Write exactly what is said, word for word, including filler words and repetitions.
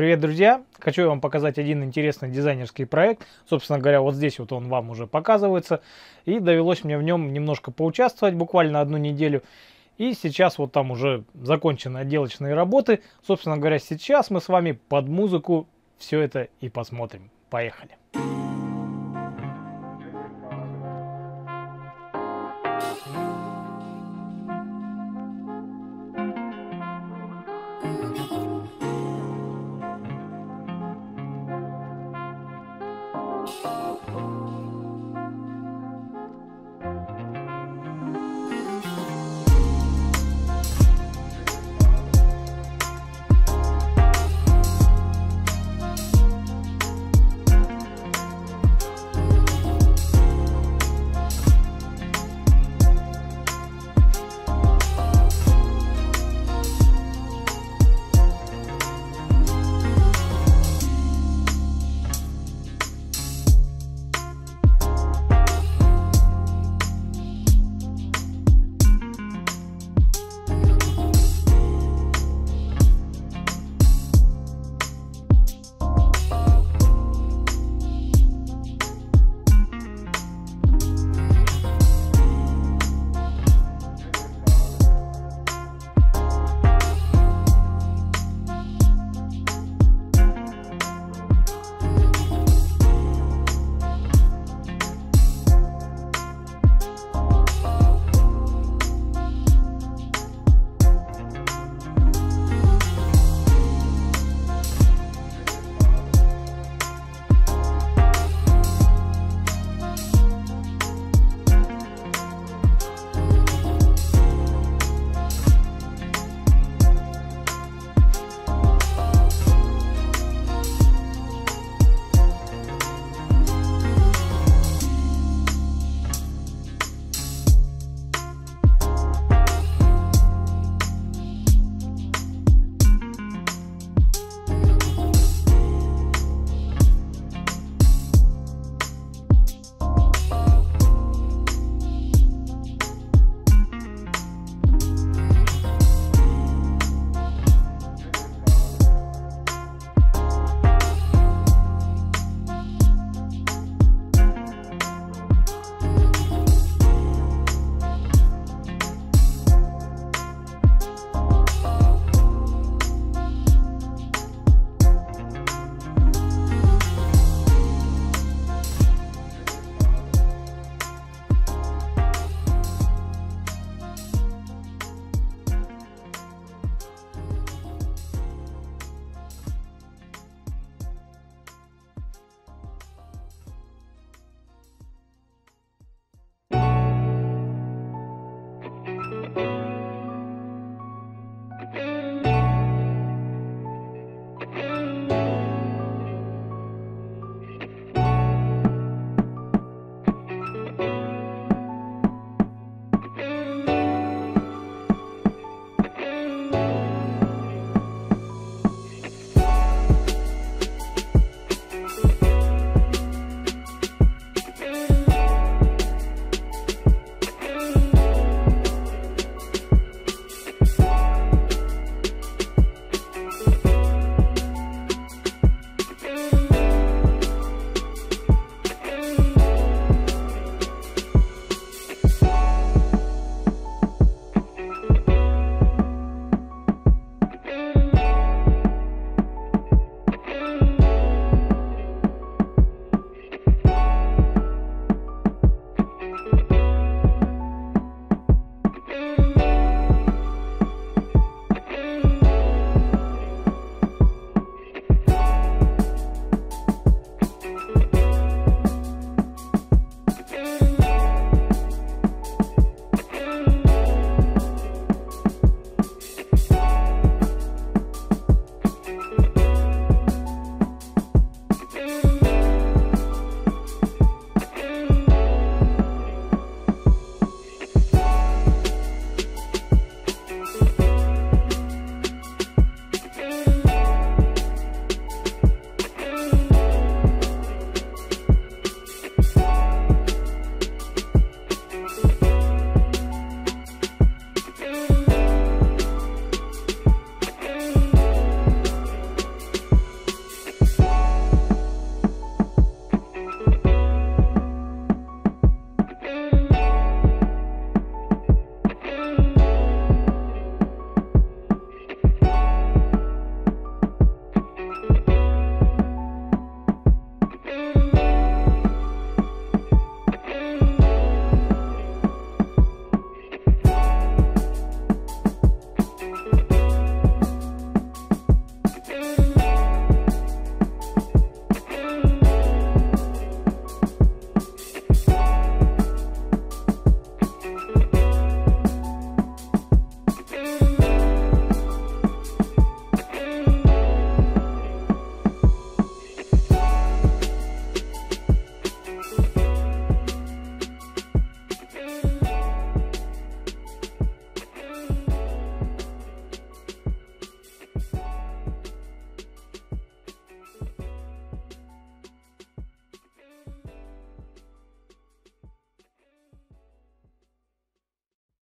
Привет, друзья! Хочу вам показать один интересный дизайнерский проект. Собственно говоря, вот здесь вот он вам уже показывается. И довелось мне в нем немножко поучаствовать, буквально одну неделю. И сейчас вот там уже закончены отделочные работы. Собственно говоря, сейчас мы с вами под музыку все это и посмотрим. Поехали!